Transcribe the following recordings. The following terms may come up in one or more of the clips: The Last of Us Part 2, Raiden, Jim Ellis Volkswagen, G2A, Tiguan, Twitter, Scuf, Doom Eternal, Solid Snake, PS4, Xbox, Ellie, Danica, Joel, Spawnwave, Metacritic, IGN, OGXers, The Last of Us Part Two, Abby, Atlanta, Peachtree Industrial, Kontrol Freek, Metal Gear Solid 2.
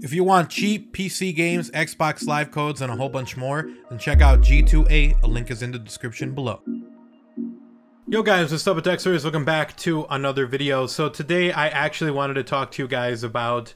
If you want cheap PC games, Xbox Live codes, and a whole bunch more, then check out G2A. A link is in the description below. Yo guys, what's up, Dexters? Welcome back to another video. So today I actually wanted to talk to you guys about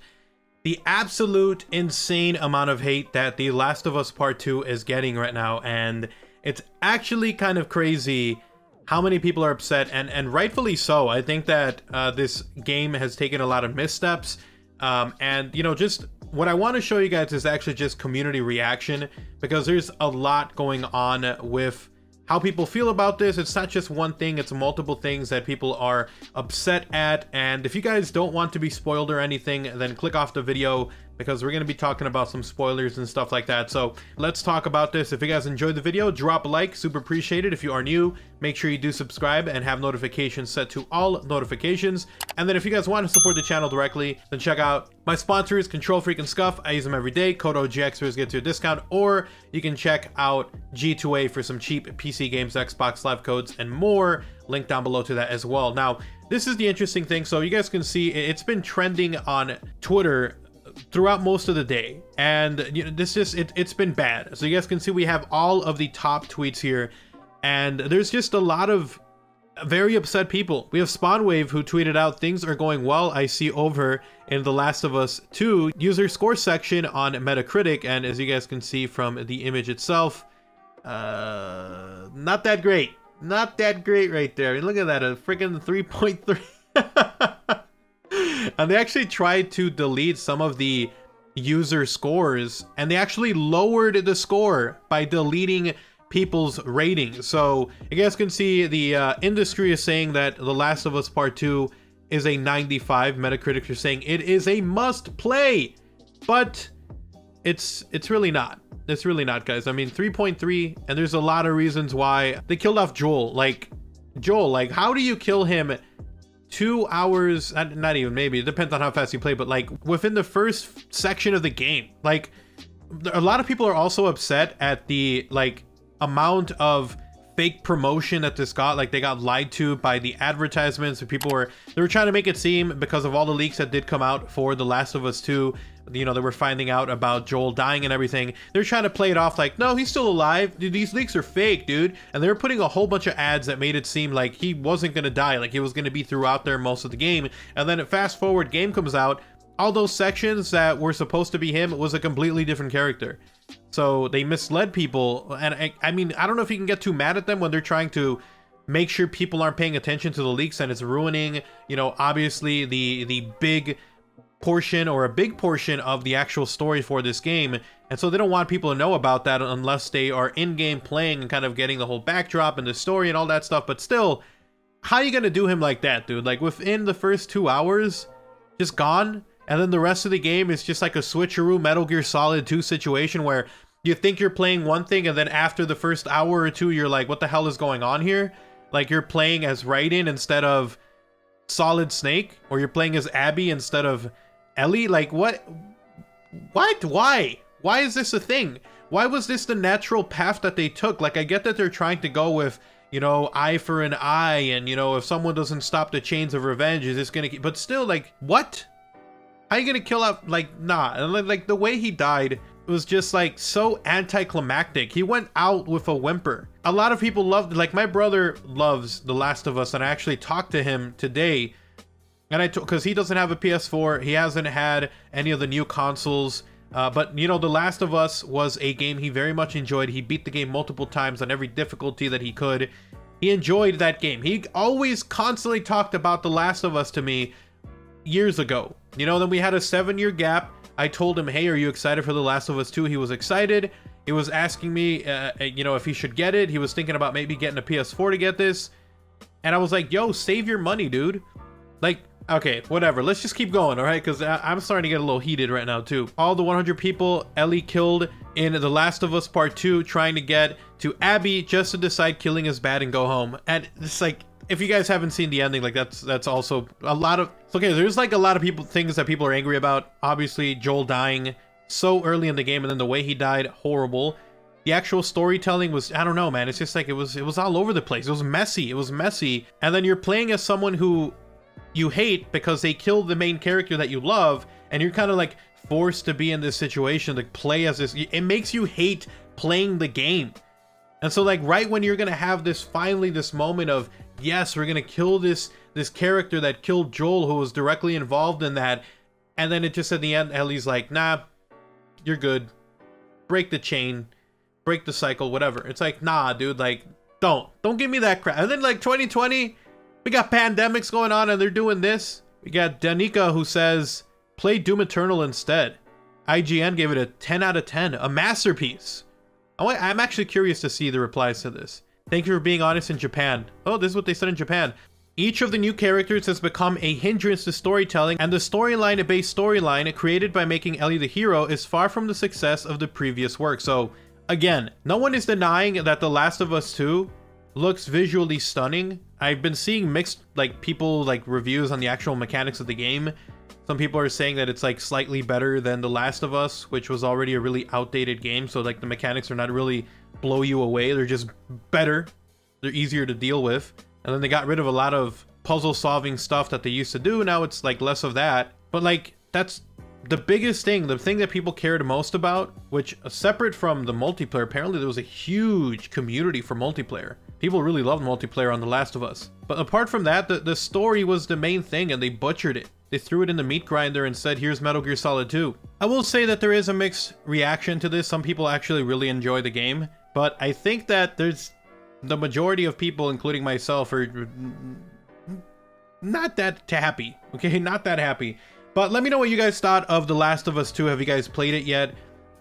the absolute insane amount of hate that The Last of Us Part 2 is getting right now, and it's actually kind of crazy how many people are upset, and rightfully so. I think that this game has taken a lot of missteps, and you know, just what I want to show you guys is actually just community reaction, because there's a lot going on with how people feel about this. It's not just one thing, it's multiple things that people are upset at. And if you guys don't want to be spoiled or anything, then click off the video, because we're going to be talking about some spoilers and stuff like that. So let's talk about this. If you guys enjoyed the video, drop a like, super appreciated. If you are new, make sure you do subscribe and have notifications set to all notifications. And then if you guys want to support the channel directly, then check out my sponsors, Kontrol Freek and Scuf. I use them every day. Code OGXers gets you a discount, or you can check out G2A for some cheap PC games, Xbox Live codes, and more. Link down below to that as well. Now, this is the interesting thing. So you guys can see it's been trending on Twitter throughout most of the day, and you know, this just it's been bad. So you guys can see we have all of the top tweets here, and there's just a lot of very upset people. We have Spawnwave, who tweeted out, "Things are going well, I see over in The Last of Us 2 user score section on Metacritic," and as you guys can see from the image itself, not that great. Not that great right there. I mean, look at that, a freaking 3.3. And they actually tried to delete some of the user scores, and they actually lowered the score by deleting people's ratings. So you guys can see the industry is saying that The Last of Us Part 2 is a 95. Metacritic are saying it is a must play, but it's really not. It's really not, guys. I mean, 3.3, and there's a lot of reasons why they killed off Joel. Like, Joel, like, how do you kill him 2 hours, not even, maybe it depends on how fast you play, but like within the first section of the game? Like, a lot of people are also upset at the like amount of fake promotion that this got. Like, they got lied to by the advertisements. People were, they were trying to make it seem, because of all the leaks that did come out for The Last of Us 2, you know, they were finding out about Joel dying and everything, they're trying to play it off like, no, he's still alive, dude, these leaks are fake, dude. And they were putting a whole bunch of ads that made it seem like he wasn't gonna die, like he was gonna be throughout there most of the game. And then fast forward, game comes out, all those sections that were supposed to be him was a completely different character. So they misled people, and I mean, I don't know if you can get too mad at them when they're trying to make sure people aren't paying attention to the leaks, and it's ruining, you know, obviously the big portion, or a big portion of the actual story for this game. And so they don't want people to know about that unless they are in game playing and kind of getting the whole backdrop and the story and all that stuff. But still, how are you gonna do him like that, dude? Like, within the first 2 hours, just gone. And then the rest of the game is just like a switcheroo Metal Gear Solid 2 situation, where you think you're playing one thing, and then after the first hour or two you're like, what the hell is going on here? Like, you're playing as Raiden instead of Solid Snake, or you're playing as Abby instead of Ellie. Like, what? Why is this a thing? Why was this the natural path that they took? Like, I get that they're trying to go with, you know, eye for an eye, and you know, if someone doesn't stop the chains of revenge, is this gonna keep, but still, like, what? How are you gonna kill out, like, nah. And like, the way he died was just like so anticlimactic. He went out with a whimper. A lot of people loved, like, my brother loves The Last of Us, and I actually talked to him today, and I because he doesn't have a PS4, he hasn't had any of the new consoles, but you know, The Last of Us was a game he very much enjoyed. He beat the game multiple times on every difficulty that he could. He enjoyed that game. He always constantly talked about The Last of Us to me years ago, you know. Then we had a 7-year gap. I told him, hey, are you excited for The Last of Us 2? He was excited. He was asking me, you know, if he should get it. He was thinking about maybe getting a PS4 to get this. And I was like, yo, save your money, dude. Like, okay, whatever. Let's just keep going, all right? Because I'm starting to get a little heated right now, too. All the 100 people Ellie killed in The Last of Us Part 2 trying to get to Abby just to decide killing is bad and go home. And it's like, if you guys haven't seen the ending, like, that's also a lot of... Okay, there's like a lot of things that people are angry about. Obviously, Joel dying so early in the game, and then the way he died, horrible. The actual storytelling was, I don't know, man. It's just like, it was all over the place. It was messy. And then you're playing as someone who you hate because they killed the main character that you love, and you're kind of like forced to be in this situation to play as this. It makes you hate playing the game. And so like right when you're gonna have this finally this moment of, yes, we're gonna kill this character that killed Joel, who was directly involved in that, and then it just at the end Ellie's like, nah, you're good, break the chain, break the cycle, whatever. It's like, nah dude, like don't give me that crap. And then like 2020, we got pandemics going on and they're doing this. We got Danica who says play Doom Eternal instead. IGN gave it a 10 out of 10, a masterpiece. I'm actually curious to see the replies to this. Thank you for being honest in Japan. Oh, this is what they said in Japan. Each of the new characters has become a hindrance to storytelling, and the storyline-based storyline created by making Ellie the hero is far from the success of the previous work. So, again, no one is denying that The Last of Us 2 looks visually stunning. I've been seeing mixed reviews on the actual mechanics of the game. Some people are saying that it's like slightly better than The Last of Us, which was already a really outdated game, so like the mechanics are not really blow you away, they're just better, they're easier to deal with. And then they got rid of a lot of puzzle solving stuff that they used to do. Now it's like less of that. But like, that's the biggest thing, the thing that people cared most about, which separate from the multiplayer, apparently there was a huge community for multiplayer. People really loved multiplayer on The Last of Us. But apart from that, the story was the main thing and they butchered it. They threw it in the meat grinder and said, here's Metal Gear Solid 2. I will say that there is a mixed reaction to this. Some people actually really enjoy the game, but I think that there's the majority of people, including myself, are not that happy. Okay, not that happy. But let me know what you guys thought of The Last of Us 2. Have you guys played it yet?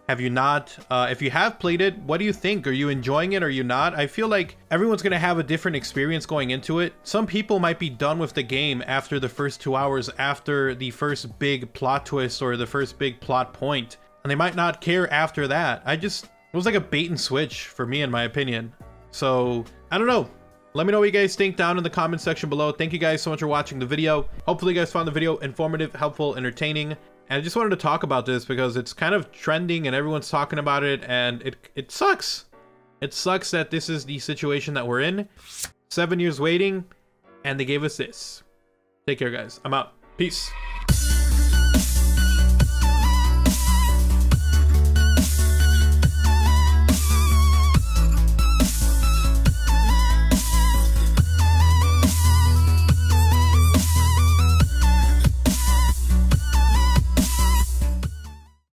Have you not? If you have played it, what do you think? Are you enjoying it or are you not? I feel like everyone's going to have a different experience going into it. Some people might be done with the game after the first 2 hours, after the first big plot twist or the first big plot point, and they might not care after that. It was like a bait and switch for me, in my opinion. So I don't know. Let me know what you guys think down in the comment section below. Thank you guys so much for watching the video. Hopefully you guys found the video informative, helpful, entertaining. And I just wanted to talk about this because it's kind of trending and everyone's talking about it, and it sucks. It sucks that this is the situation that we're in. 7 years waiting, and they gave us this. Take care, guys. I'm out. Peace.